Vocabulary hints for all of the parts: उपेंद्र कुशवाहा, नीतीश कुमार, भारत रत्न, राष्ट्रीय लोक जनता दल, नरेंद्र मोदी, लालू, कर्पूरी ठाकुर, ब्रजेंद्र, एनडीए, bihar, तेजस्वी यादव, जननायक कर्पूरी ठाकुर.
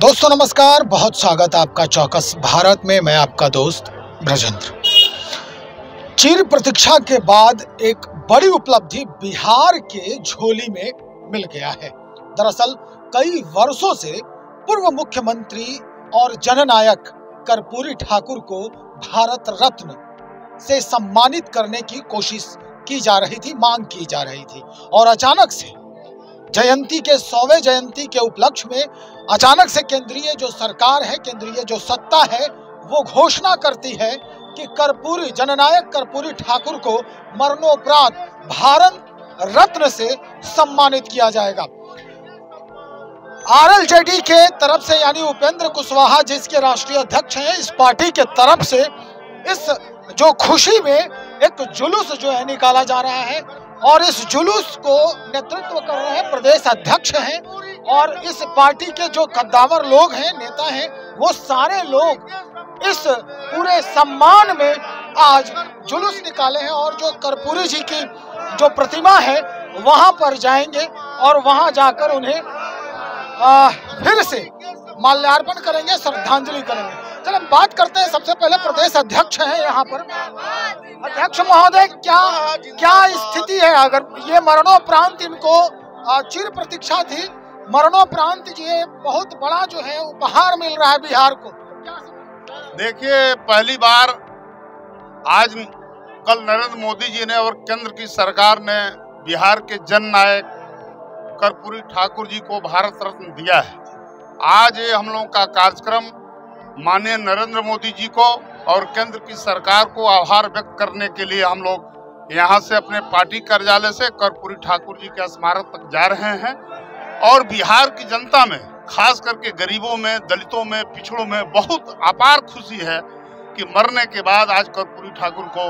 दोस्तों नमस्कार, बहुत स्वागत है आपका चौकस भारत में। मैं आपका दोस्त ब्रजेंद्र। चीर प्रतीक्षा के बाद एक बड़ी उपलब्धि बिहार के झोली में मिल गया है। दरअसल कई वर्षों से पूर्व मुख्यमंत्री और जननायक कर्पूरी ठाकुर को भारत रत्न से सम्मानित करने की कोशिश की जा रही थी, मांग की जा रही थी, और अचानक से जयंती के 100वें जयंती के उपलक्ष्य में अचानक से केंद्रीय जो सरकार है, केंद्रीय जो सत्ता है, वो घोषणा करती है कि कर्पूरी, जननायक कर्पूरी ठाकुर को मरणोपरांत भारत रत्न से सम्मानित किया जाएगा। आरएलजेडी के तरफ से, यानी उपेंद्र कुशवाहा जिसके राष्ट्रीय अध्यक्ष हैं, इस पार्टी के तरफ से इस जो खुशी में एक जुलूस जो है निकाला जा रहा है, और इस जुलूस को नेतृत्व कर रहे हैं प्रदेश अध्यक्ष हैं, और इस पार्टी के जो कद्दावर लोग हैं, नेता हैं, वो सारे लोग इस पूरे सम्मान में आज जुलूस निकाले हैं और जो कर्पूरी जी की जो प्रतिमा है वहां पर जाएंगे और वहां जाकर उन्हें फिर से माल्यार्पण करेंगे, श्रद्धांजलि करेंगे। चलो हम बात करते हैं, सबसे पहले प्रदेश अध्यक्ष हैं यहाँ पर। अध्यक्ष महोदय, क्या स्थिति है? अगर ये मरणोपरांत इनको चिर प्रतीक्षा थी, मरणोपरांत ये बहुत बड़ा जो है उपहार मिल रहा है बिहार को। देखिए, पहली बार आज कल नरेंद्र मोदी जी ने और केंद्र की सरकार ने बिहार के जननायक कर्पूरी ठाकुर जी को भारत रत्न दिया है। आज ये हम लोगों का कार्यक्रम माननीय नरेंद्र मोदी जी को और केंद्र की सरकार को आभार व्यक्त करने के लिए हम लोग यहाँ से अपने पार्टी कार्यालय से कर्पूरी ठाकुर जी के स्मारक तक जा रहे हैं, और बिहार की जनता में, खास करके गरीबों में, दलितों में, पिछड़ों में बहुत अपार खुशी है कि मरने के बाद आज कर्पूरी ठाकुर को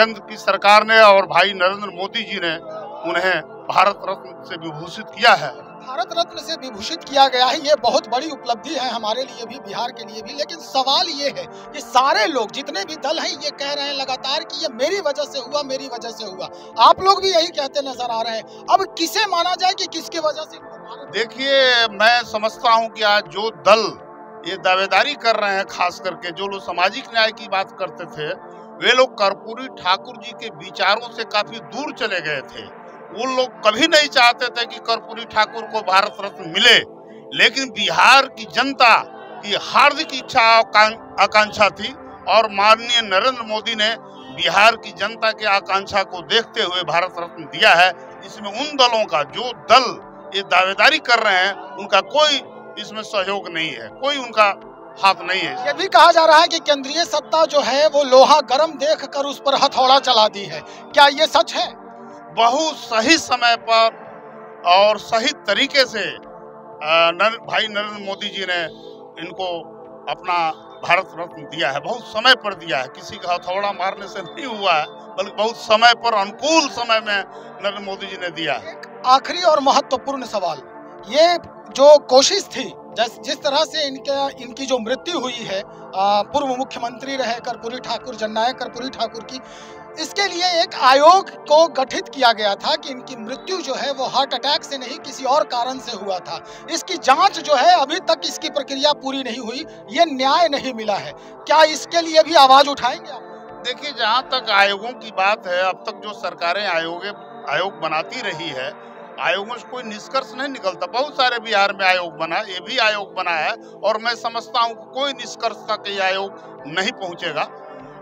केंद्र की सरकार ने और भाई नरेंद्र मोदी जी ने उन्हें भारत रत्न से विभूषित किया है। भारत रत्न से विभूषित किया गया है, ये बहुत बड़ी उपलब्धि है हमारे लिए भी, बिहार के लिए भी। लेकिन सवाल ये है कि सारे लोग, जितने भी दल हैं, ये कह रहे हैं लगातार कि ये मेरी वजह से हुआ, मेरी वजह से हुआ। आप लोग भी यही कहते नजर आ रहे हैं। अब किसे माना जाए कि किसके वजह से? देखिए, मैं समझता हूँ कि आज जो दल ये दावेदारी कर रहे हैं, खास करके जो लोग सामाजिक न्याय की बात करते थे, वे लोग कर्पूरी ठाकुर जी के विचारों से काफी दूर चले गए थे। उन लोग कभी नहीं चाहते थे कि कर्पूरी ठाकुर को भारत रत्न मिले, लेकिन बिहार की जनता की हार्दिक इच्छा आकांक्षा थी, और माननीय नरेंद्र मोदी ने बिहार की जनता के आकांक्षा को देखते हुए भारत रत्न दिया है। इसमें उन दलों का, जो दल ये दावेदारी कर रहे हैं, उनका कोई इसमें सहयोग नहीं है, कोई उनका हाथ नहीं है। ये भी कहा जा रहा है कि केंद्रीय सत्ता जो है वो लोहा गर्म देखकर उस पर हथौड़ा चला दी है, क्या ये सच है? बहुत सही समय पर और सही तरीके से भाई नरेंद्र मोदी जी ने इनको अपना भारत रत्न दिया है। बहुत समय पर दिया है, किसी का हथौड़ा मारने से नहीं हुआ है, बल्कि बहुत समय पर, अनुकूल समय में नरेंद्र मोदी जी ने दिया है। आखिरी और महत्वपूर्ण सवाल, ये जो कोशिश थी, जिस तरह से इनकी जो मृत्यु हुई है, पूर्व मुख्यमंत्री रहे कर्पूरी ठाकुर, जननायक कर्पूरी ठाकुर की, इसके लिए एक आयोग को गठित किया गया था कि इनकी मृत्यु जो है वो हार्ट अटैक से नहीं, किसी और कारण से हुआ था। इसकी जांच जो है, अभी तक इसकी प्रक्रिया पूरी नहीं हुई, ये न्याय नहीं मिला है। क्या इसके लिए भी आवाज उठाएंगे आप? देखिए, जहाँ तक आयोगों की बात है, अब तक जो सरकारें आयोग बनाती रही है, आयोगों से कोई निष्कर्ष नहीं निकलता। बहुत सारे बिहार में आयोग बना, ये भी आयोग बना है, और मैं समझता हूँ कोई निष्कर्ष तक ये आयोग नहीं पहुँचेगा।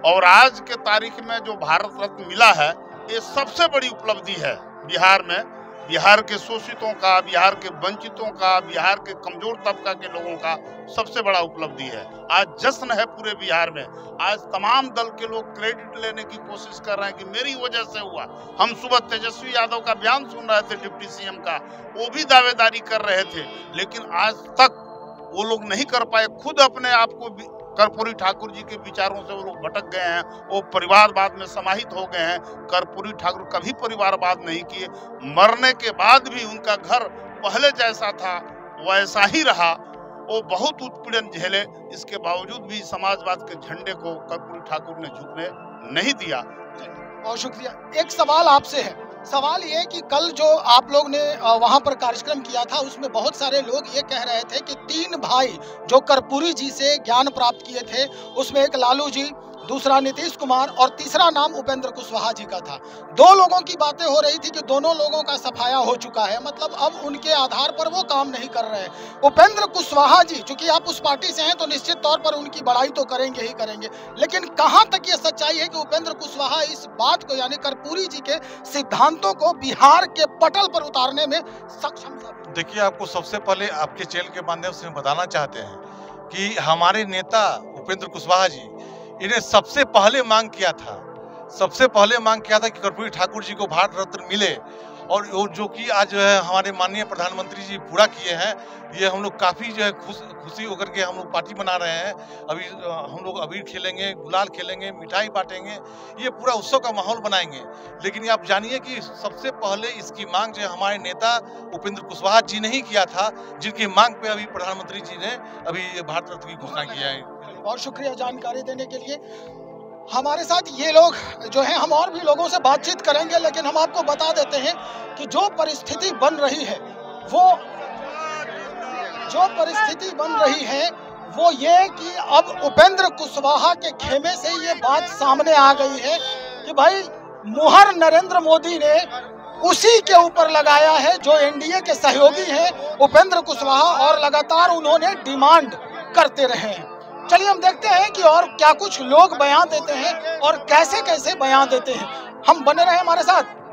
और आज के तारीख में जो भारत रत्न मिला है, ये सबसे बड़ी उपलब्धि है बिहार में, बिहार के शोषितों का, बिहार के वंचितों का, बिहार के कमजोर तबका के लोगों का सबसे बड़ा उपलब्धि है। आज जश्न है पूरे बिहार में। आज तमाम दल के लोग क्रेडिट लेने की कोशिश कर रहे हैं कि मेरी वजह से हुआ। हम सुबह तेजस्वी यादव का बयान सुन रहे थे, डिप्टी CM का, वो भी दावेदारी कर रहे थे, लेकिन आज तक वो लोग नहीं कर पाए। खुद अपने आप को कर्पूरी ठाकुर जी के विचारों से वो लोग भटक गए हैं, वो परिवारवाद में समाहित हो गए हैं। कर्पूरी ठाकुर कभी परिवारवाद नहीं किए, मरने के बाद भी उनका घर पहले जैसा था वैसा ही रहा। वो बहुत उत्पीड़न झेले, इसके बावजूद भी समाजवाद के झंडे को कर्पूरी ठाकुर ने झुकने नहीं दिया। बहुत शुक्रिया। एक सवाल आपसे है, सवाल ये कि कल जो आप लोग ने वहाँ पर कार्यक्रम किया था उसमें बहुत सारे लोग ये कह रहे थे कि तीन भाई जो कर्पूरी जी से ज्ञान प्राप्त किए थे उसमें एक लालू जी, दूसरा नीतीश कुमार और तीसरा नाम उपेंद्र कुशवाहा जी का था। दो लोगों की बातें हो रही थी कि दोनों लोगों का सफाया हो चुका है, मतलब अब उनके आधार पर वो काम नहीं कर रहे। उपेंद्र कुशवाहा जी चूंकि आप उस पार्टी से हैं तो निश्चित तौर पर उनकी बड़ाई तो करेंगे ही करेंगे, लेकिन कहाँ तक ये सच्चाई है कि उपेंद्र कुशवाहा इस बात को यानी कर्पूरी जी के सिद्धांतों को बिहार के पटल पर उतारने में सक्षम था? देखिए, आपको सबसे पहले आपके चैनल के माध्यम से बताना चाहते हैं कि हमारे नेता उपेंद्र कुशवाहा जी इन्हें सबसे पहले मांग किया था कि कर्पूरी ठाकुर जी को भारत रत्न मिले, और जो कि आज जो है हमारे माननीय प्रधानमंत्री जी पूरा किए हैं। ये हम लोग काफ़ी जो है खुशी होकर के हम लोग पार्टी बना रहे हैं। अभी हम लोग अबीर खेलेंगे, गुलाल खेलेंगे, मिठाई बांटेंगे, ये पूरा उत्सव का माहौल बनाएंगे। लेकिन आप जानिए कि सबसे पहले इसकी मांग जो हमारे नेता उपेंद्र कुशवाहा जी ने ही किया था, जिनकी मांग पर अभी प्रधानमंत्री जी ने अभी भारत रत्न की घोषणा किया है। और शुक्रिया जानकारी देने के लिए। हमारे साथ ये लोग जो हैं, हम और भी लोगों से बातचीत करेंगे, लेकिन हम आपको बता देते हैं कि जो परिस्थिति बन रही है वो ये कि अब उपेंद्र कुशवाहा के खेमे से ये बात सामने आ गई है कि भाई मुहर नरेंद्र मोदी ने उसी के ऊपर लगाया है जो एनडीए के सहयोगी हैं उपेंद्र कुशवाहा, और लगातार उन्होंने डिमांड करते रहे हैं। चलिए हम देखते हैं कि और क्या कुछ लोग बयान देते हैं और कैसे कैसे बयान देते हैं। हम बने रहे हमारे साथ।